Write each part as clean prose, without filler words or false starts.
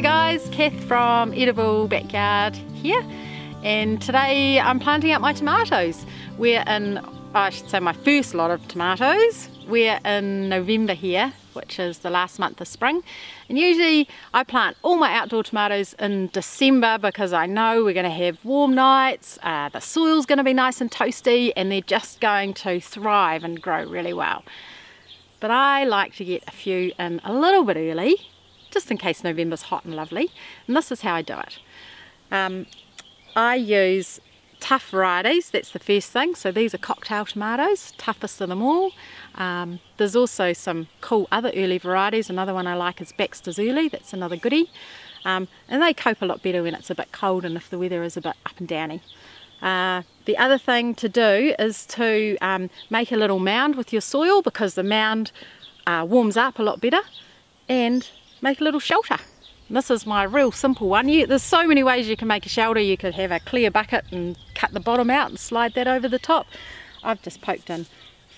Hi guys, Kath from Edible Backyard here, and today I'm planting out my tomatoes. We're in, I should say my first lot of tomatoes. We're in November here, which is the last month of spring, and usually I plant all my outdoor tomatoes in December because I know we're going to have warm nights, the soil's going to be nice and toasty, and they're just going to thrive and grow really well. But I like to get a few in a little bit early, just in case November's hot and lovely, and this is how I do it. I use tough varieties, that's the first thing. So these are cocktail tomatoes, toughest of them all. There's also some cool other early varieties. Another one I like is Baxter's Early, that's another goodie. And they cope a lot better when it's a bit cold and if the weather is a bit up and downy. The other thing to do is to make a little mound with your soil, because the mound warms up a lot better, and make a little shelter. And this is my real simple one. There's so many ways you can make a shelter. You could have a clear bucket and cut the bottom out and slide that over the top. I've just poked in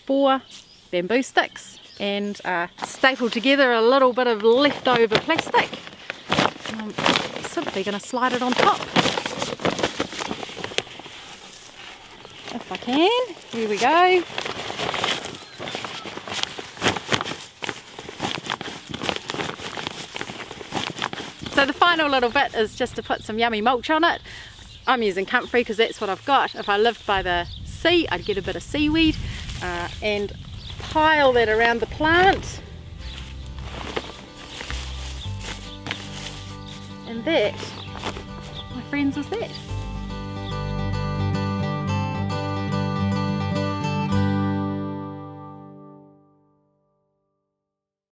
4 bamboo sticks and stapled together a little bit of leftover plastic. And I'm simply going to slide it on top. If I can, here we go. So the final little bit is just to put some yummy mulch on it. I'm using comfrey because that's what I've got. If I lived by the sea, I'd get a bit of seaweed and pile that around the plant. And that, my friends, is that.